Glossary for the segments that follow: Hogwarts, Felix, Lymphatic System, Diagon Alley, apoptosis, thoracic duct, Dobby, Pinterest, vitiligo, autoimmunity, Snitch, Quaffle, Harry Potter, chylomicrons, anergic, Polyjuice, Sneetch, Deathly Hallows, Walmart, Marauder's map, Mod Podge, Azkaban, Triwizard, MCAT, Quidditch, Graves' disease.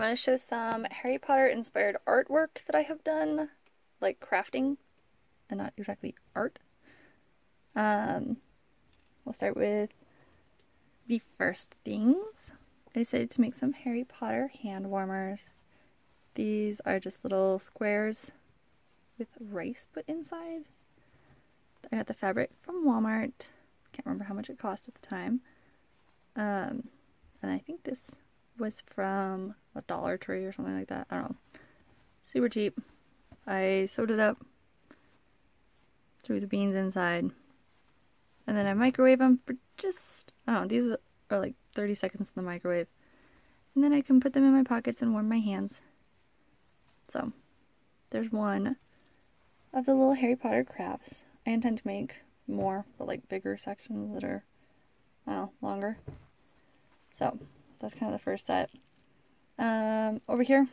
I'm going to show some Harry Potter inspired artwork that I have done, like crafting and not exactly art. We'll start with the first things. I decided to make some Harry Potter hand warmers. These are just little squares with rice put inside. I got the fabric from Walmart. Can't remember how much it cost at the time. And I think this was from a Dollar Tree or something like that. I don't know. Super cheap. I sewed it up, threw the beans inside, and then I microwave them for just, I don't know, these are like 30 seconds in the microwave. And then I can put them in my pockets and warm my hands. So, there's one of the little Harry Potter crafts. I intend to make more, but like bigger sections that are, well, longer. So, that's kind of the first set. Over here,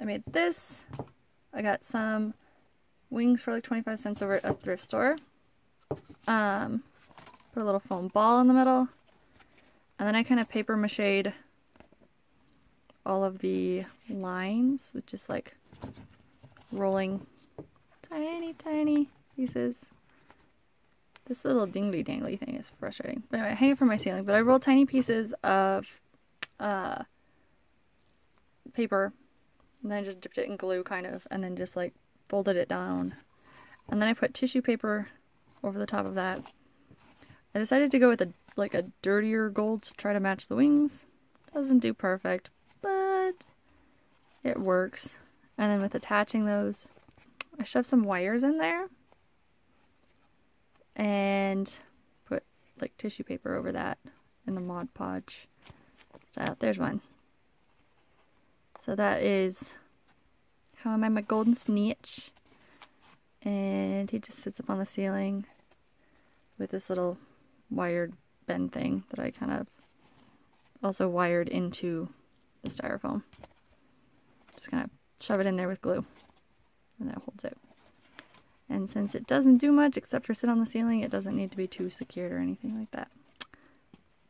I made this. I got some wings for like 25 cents over at a thrift store. Put a little foam ball in the middle. And then I kind of paper mache'd all of the lines with just like rolling tiny pieces. This little dingly dangly thing is frustrating. But anyway, I hang it from my ceiling, but I roll tiny pieces of paper, and then I just dipped it in glue kind of, and then just like folded it down. And then I put tissue paper over the top of that. I decided to go with a dirtier gold to try to match the wings. Doesn't do perfect, but it works. And then with attaching those, I shoved some wires in there and put like tissue paper over that in the Mod Podge style. There's one. So that is how I made my golden Sneetch, and he just sits up on the ceiling with this little wired bend thing that I kind of also wired into the styrofoam. Just kind of shove it in there with glue, and that holds it. And since it doesn't do much except for sit on the ceiling, it doesn't need to be too secured or anything like that.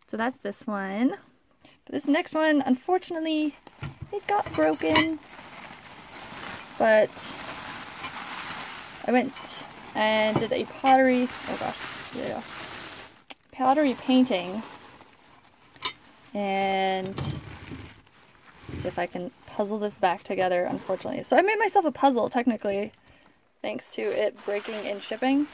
So that's this one. But this next one, unfortunately, it got broken. But I went and did a pottery, oh gosh, yeah, pottery painting. And let's see if I can puzzle this back together, unfortunately. So I made myself a puzzle, technically, thanks to it breaking and shipping.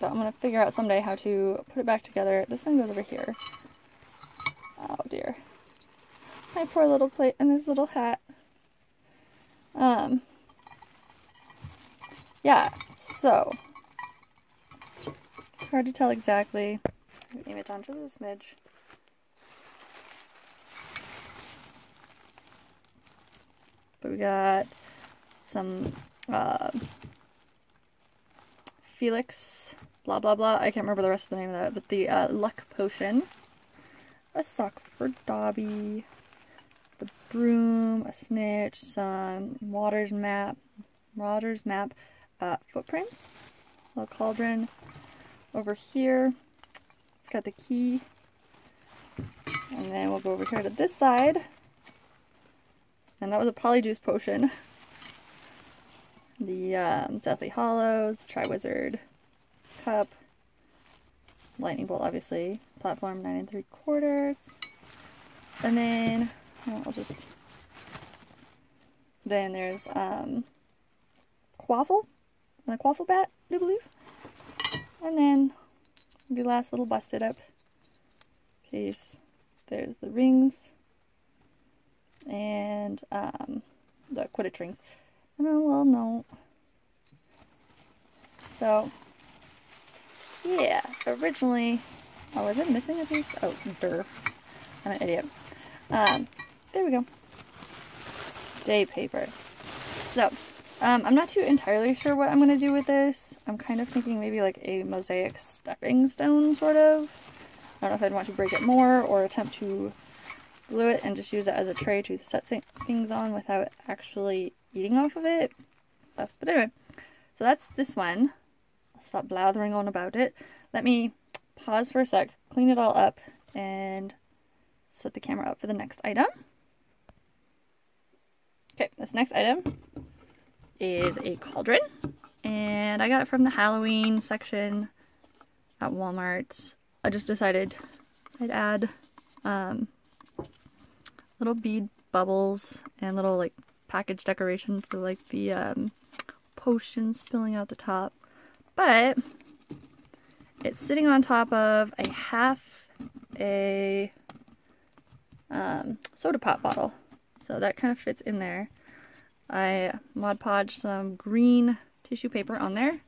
So I'm going to figure out someday how to put it back together. This one goes over here. Oh dear. My poor little plate and this little hat. Yeah, so hard to tell exactly. Aim it down just a smidge. But we got some Felix, blah blah blah. I can't remember the rest of the name of that, but the luck potion, a sock for Dobby, the broom, a snitch, some Marauder's map, footprints, little cauldron. Over here, it's got the key, and then we'll go over here to this side, and that was a Polyjuice potion, the Deathly Hallows, Triwizard, cup, lightning bolt obviously, platform 9 3/4, and then, well, I'll just, then there's Quaffle, and a Quaffle bat, I believe. And then the last little busted up piece, there's the rings and the Quidditch rings and a little note. So yeah, originally, oh, is it missing a piece? Oh, durr. I'm an idiot. There we go. Stay paper. So I'm not too entirely sure what I'm going to do with this. I'm kind of thinking maybe like a mosaic stepping stone, sort of. I don't know if I'd want to break it more or attempt to glue it and just use it as a tray to set things on without actually eating off of it. But anyway, so that's this one. I'll stop blathering on about it. Let me pause for a sec, clean it all up, and set the camera up for the next item. Okay, this next item is a cauldron, and I got it from the Halloween section at Walmart. I just decided I'd add little bead bubbles and little like package decoration for like the potions spilling out the top, but it's sitting on top of a half a soda pop bottle, so that kind of fits in there. I Mod Podged some green tissue paper on there,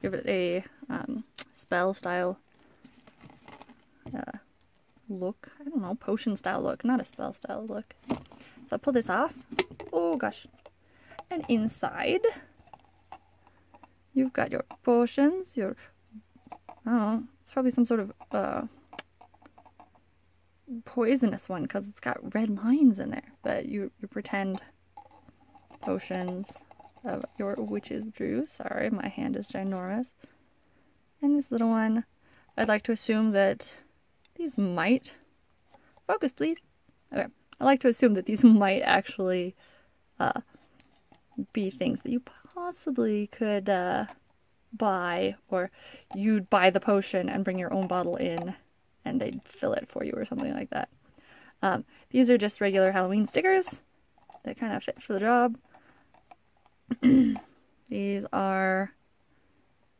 give it a spell style look. I don't know, potion style look, not a spell style look. So I pull this off. Oh gosh. And inside you've got your potions, your, I don't know, it's probably some sort of poisonous one because it's got red lines in there, but you pretend potions of your witches brew. Sorry, my hand is ginormous. And this little one, I'd like to assume that these might, focus please, okay, I like to assume that these might actually be things that you possibly could buy, or you'd buy the potion and bring your own bottle in and they'd fill it for you or something like that. These are just regular Halloween stickers that kind of fit for the job. These are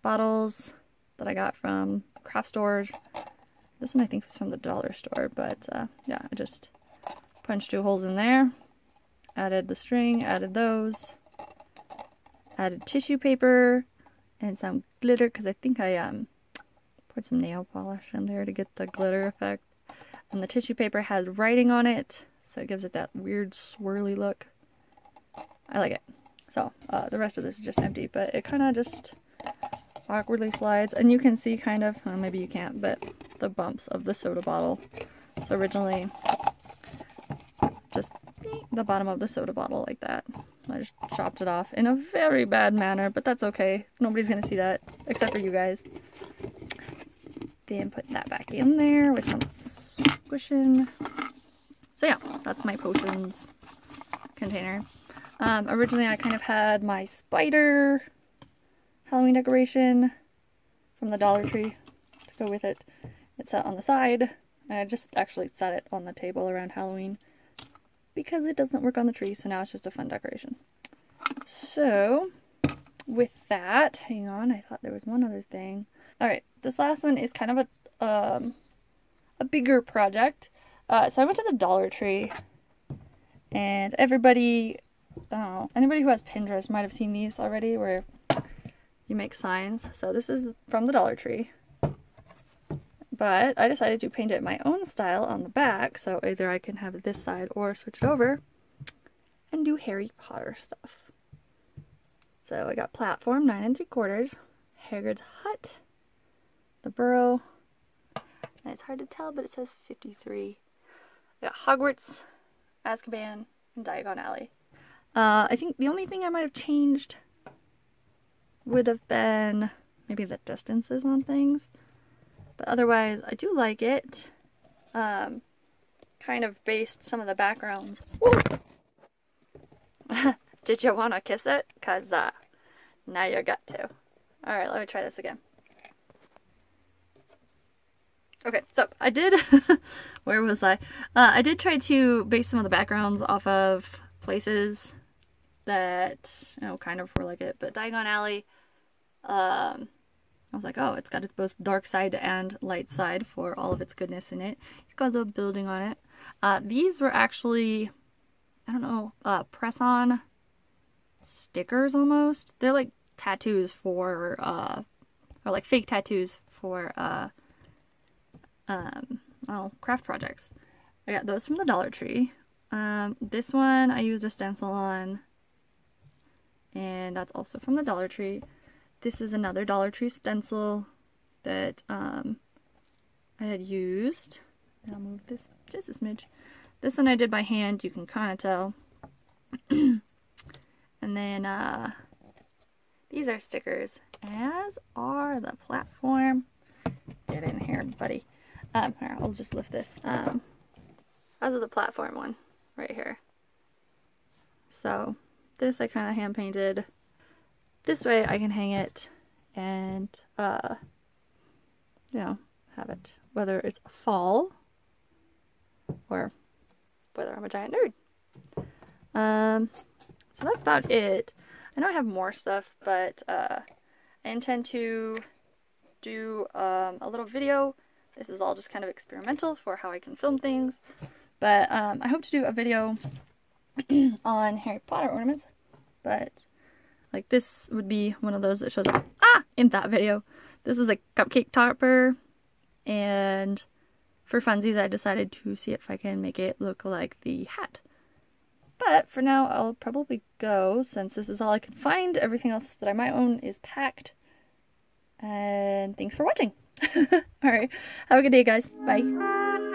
bottles that I got from craft stores. This one I think was from the dollar store, but yeah, I just punched two holes in there, added the string, added those, added tissue paper, and some glitter, because I think I poured some nail polish in there to get the glitter effect. And the tissue paper has writing on it, so it gives it that weird swirly look. I like it. So the rest of this is just empty, but it kind of just awkwardly slides, and you can see kind of, well, maybe you can't, but the bumps of the soda bottle. So originally just the bottom of the soda bottle like that. I just chopped it off in a very bad manner, but that's okay. Nobody's gonna see that except for you guys. Then put that back in there with some squishing. So yeah, that's my potions container. Originally I kind of had my spider Halloween decoration from the Dollar Tree to go with it. It's set on the side, and I just actually set it on the table around Halloween because it doesn't work on the tree, so now it's just a fun decoration. So, with that, hang on, I thought there was one other thing. Alright, this last one is kind of a bigger project. So I went to the Dollar Tree, and everybody, I don't know, anybody who has Pinterest might have seen these already, where you make signs. So this is from the Dollar Tree, but I decided to paint it my own style on the back, so either I can have this side or switch it over and do Harry Potter stuff. So I got platform 9 3/4, Hagrid's hut, the burrow, and it's hard to tell, but it says 53. I got Hogwarts, Azkaban, and Diagon Alley. I think the only thing I might have changed would have been maybe the distances on things. But otherwise, I do like it. Kind of based some of the backgrounds. Did you want to kiss it? Because now you got to. Alright, let me try this again. Okay, so I did... where was I? I did try to base some of the backgrounds off of places that, you know, kind of were like it. But Diagon Alley... I was like, oh, it's got its both dark side and light side for all of its goodness in it. It's got a little building on it. These were actually, I don't know, press-on stickers almost. They're like tattoos for, or like fake tattoos for, well, craft projects. I got those from the Dollar Tree. This one I used a stencil on, and that's also from the Dollar Tree. This is another Dollar Tree stencil that I had used. I'll move this just a smidge. This one I did by hand, you can kind of tell. And then these are stickers, as are the platform. Get in here, buddy. Here, I'll just lift this. How's it the platform one? Right here. So this I kind of hand painted. This way I can hang it and, you know, have it. Whether it's fall or whether I'm a giant nerd. So that's about it. I know I have more stuff, but I intend to do a little video. This is all just kind of experimental for how I can film things. But I hope to do a video on Harry Potter ornaments. But like this would be one of those that shows up in that video. This was a cupcake topper. And for funsies, I decided to see if I can make it look like the hat. But for now, I'll probably go, since this is all I can find. Everything else that I might own is packed. And thanks for watching. All right. Have a good day, guys. Bye.